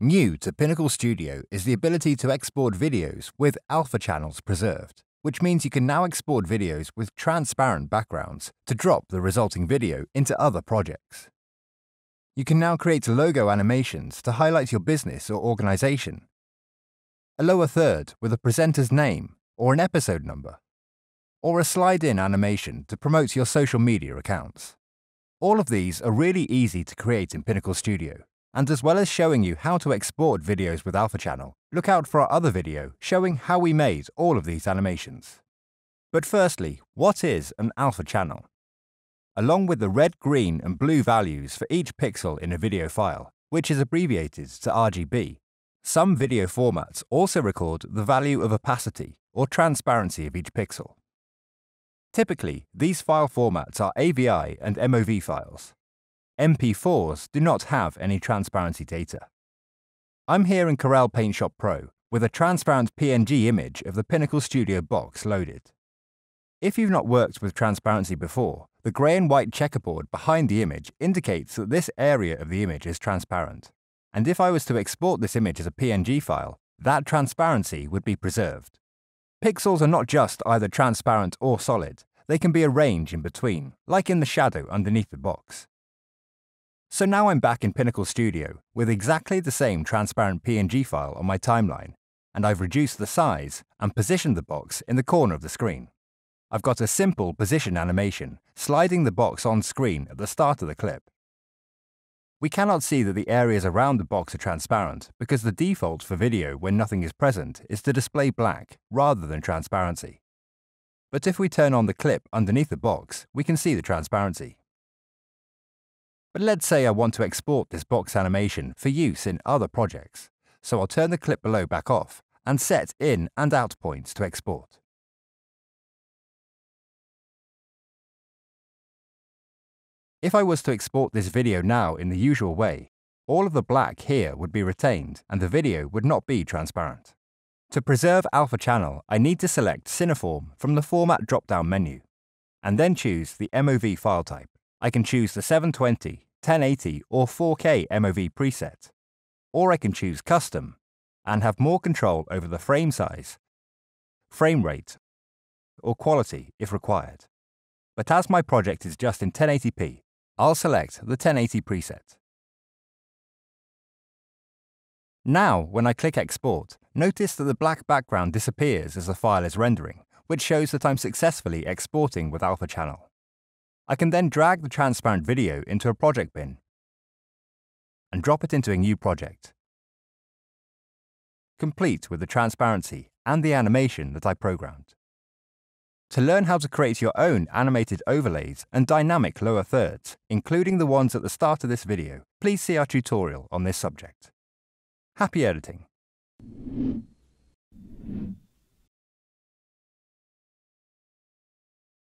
New to Pinnacle Studio is the ability to export videos with alpha channels preserved, which means you can now export videos with transparent backgrounds to drop the resulting video into other projects. You can now create logo animations to highlight your business or organization, a lower third with a presenter's name or an episode number, or a slide-in animation to promote your social media accounts. All of these are really easy to create in Pinnacle Studio, and as well as showing you how to export videos with Alpha Channel, look out for our other video showing how we made all of these animations. But firstly, what is an Alpha Channel? Along with the red, green and blue values for each pixel in a video file, which is abbreviated to RGB, some video formats also record the value of opacity or transparency of each pixel. Typically, these file formats are AVI and MOV files. MP4s do not have any transparency data. I'm here in Corel PaintShop Pro with a transparent PNG image of the Pinnacle Studio box loaded. If you've not worked with transparency before, the grey and white checkerboard behind the image indicates that this area of the image is transparent. And if I was to export this image as a PNG file, that transparency would be preserved. Pixels are not just either transparent or solid, they can be a range in between, like in the shadow underneath the box. So now I'm back in Pinnacle Studio with exactly the same transparent PNG file on my timeline, and I've reduced the size and positioned the box in the corner of the screen. I've got a simple position animation, sliding the box on screen at the start of the clip. We cannot see that the areas around the box are transparent because the default for video when nothing is present is to display black rather than transparency. But if we turn on the clip underneath the box, we can see the transparency. But let's say I want to export this box animation for use in other projects, so I'll turn the clip below back off and set in and out points to export. If I was to export this video now in the usual way, all of the black here would be retained and the video would not be transparent. To preserve Alpha Channel, I need to select Cineform from the Format drop-down menu, and then choose the MOV file type. I can choose the 720, 1080 or 4K MOV preset, or I can choose Custom and have more control over the frame size, frame rate or quality if required. But as my project is just in 1080p, I'll select the 1080 preset. Now when I click Export, notice that the black background disappears as the file is rendering, which shows that I'm successfully exporting with Alpha Channel. I can then drag the transparent video into a project bin and drop it into a new project, complete with the transparency and the animation that I programmed. To learn how to create your own animated overlays and dynamic lower thirds, including the ones at the start of this video, please see our tutorial on this subject. Happy editing!